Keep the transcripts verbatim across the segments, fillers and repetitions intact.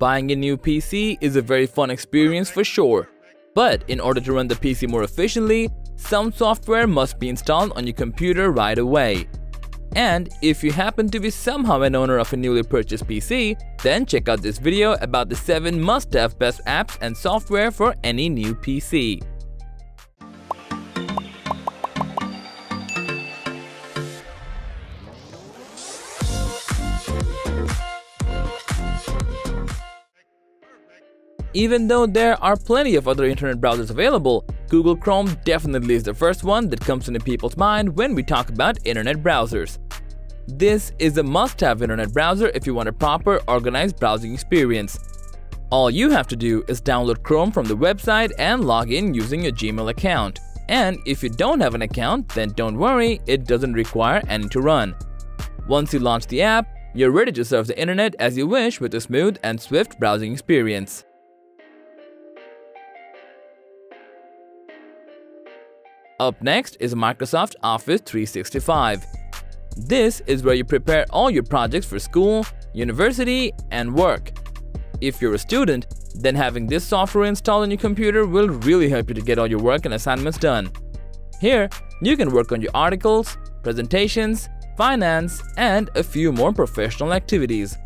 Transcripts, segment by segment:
Buying a new P C is a very fun experience for sure, but in order to run the P C more efficiently, some software must be installed on your computer right away. And if you happen to be somehow an owner of a newly purchased P C, then check out this video about the seven must-have best apps and software for any new P C. Even though there are plenty of other internet browsers available, Google Chrome definitely is the first one that comes into people's mind when we talk about internet browsers. This is a must-have internet browser if you want a proper, organized browsing experience. All you have to do is download Chrome from the website and log in using your Gmail account. And if you don't have an account, then don't worry, it doesn't require any to run. Once you launch the app, you're ready to surf the internet as you wish with a smooth and swift browsing experience. Up next is Microsoft Office three sixty-five. This is where you prepare all your projects for school, university, and work. If you're a student, then having this software installed on your computer will really help you to get all your work and assignments done. Here, you can work on your articles, presentations, finance, and a few more professional activities.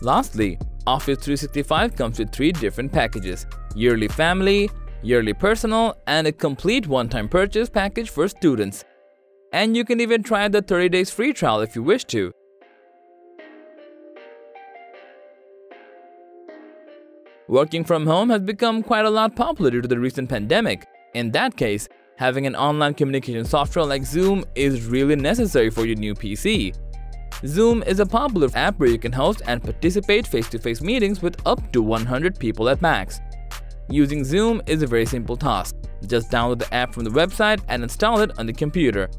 Lastly, Office three sixty-five comes with three different packages: Yearly Family, Yearly Personal, and a complete one-time purchase package for students. And you can even try the thirty days free trial if you wish to. Working from home has become quite a lot popular due to the recent pandemic. In that case, having an online communication software like Zoom is really necessary for your new P C. Zoom is a popular app where you can host and participate face-to-face meetings with up to one hundred people at max. Using Zoom is a very simple task. Just download the app from the website and install it on the computer.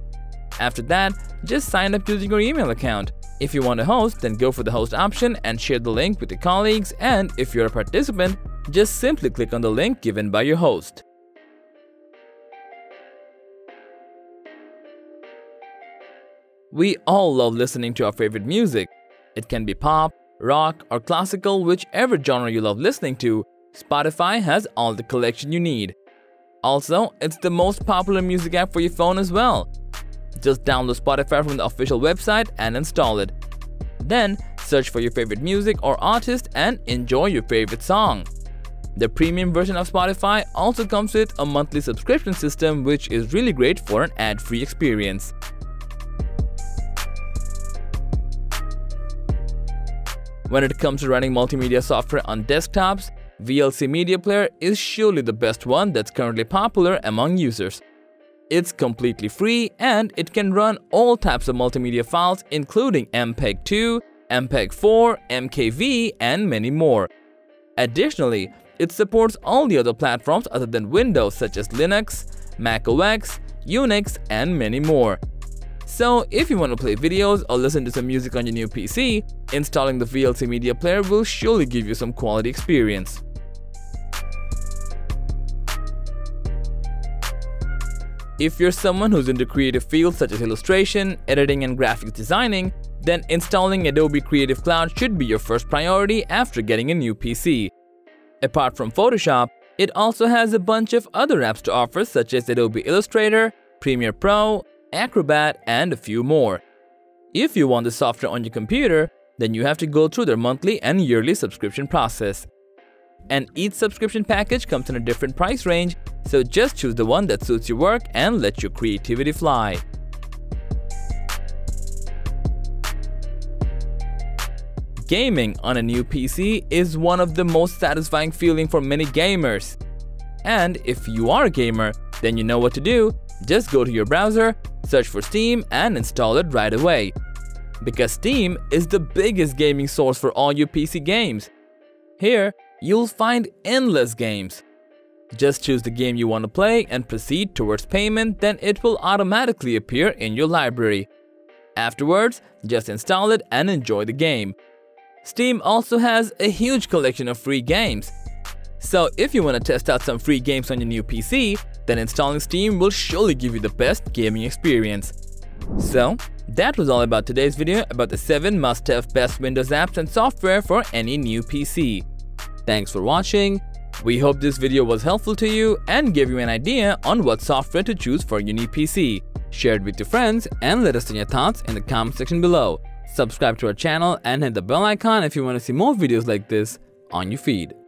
After that, just sign up using your email account. If you want to host, then go for the host option and share the link with your colleagues, and if you're a participant, just simply click on the link given by your host. We all love listening to our favorite music. It can be pop, rock, or classical, whichever genre you love listening to. Spotify has all the collection you need. Also, it's the most popular music app for your phone as well. Just download Spotify from the official website and install it. Then, search for your favorite music or artist and enjoy your favorite song. The premium version of Spotify also comes with a monthly subscription system, which is really great for an ad-free experience. When it comes to running multimedia software on desktops, V L C Media Player is surely the best one that's currently popular among users. It's completely free and it can run all types of multimedia files including M P E G two, M P E G four, M K V, and many more. Additionally, it supports all the other platforms other than Windows such as Linux, macOS, Unix, and many more. So if you want to play videos or listen to some music on your new P C, installing the V L C Media Player will surely give you some quality experience. If you're someone who's into creative fields such as illustration, editing, and graphics designing, then installing Adobe Creative Cloud should be your first priority after getting a new P C. Apart from Photoshop, it also has a bunch of other apps to offer such as Adobe Illustrator, Premiere Pro, Acrobat, and a few more. If you want the software on your computer, then you have to go through their monthly and yearly subscription process. And each subscription package comes in a different price range, so just choose the one that suits your work and let your creativity fly. Gaming on a new P C is one of the most satisfying feelings for many gamers. And if you are a gamer, then you know what to do. Just go to your browser, search for Steam, and install it right away. Because Steam is the biggest gaming source for all your P C games. Here, you'll find endless games. Just choose the game you want to play and proceed towards payment, then it will automatically appear in your library. Afterwards, just install it and enjoy the game. Steam also has a huge collection of free games. So if you want to test out some free games on your new P C, then installing Steam will surely give you the best gaming experience. So, that was all about today's video about the seven must-have best Windows apps and software for any new P C. Thanks for watching. We hope this video was helpful to you and gave you an idea on what software to choose for your new P C. Share it with your friends and let us know your thoughts in the comment section below. Subscribe to our channel and hit the bell icon if you want to see more videos like this on your feed.